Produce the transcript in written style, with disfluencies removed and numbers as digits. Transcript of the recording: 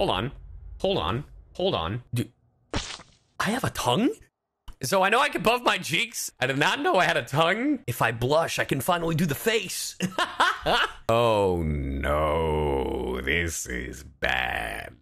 Hold on. Dude, I have a tongue? So I know I can puff my cheeks. I did not know I had a tongue. If I blush, I can finally do the face. Oh no, this is bad.